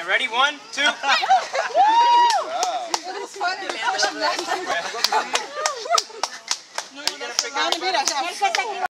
Okay, ready? 1, 2. Wow. That was funny. I wish I'm laughing.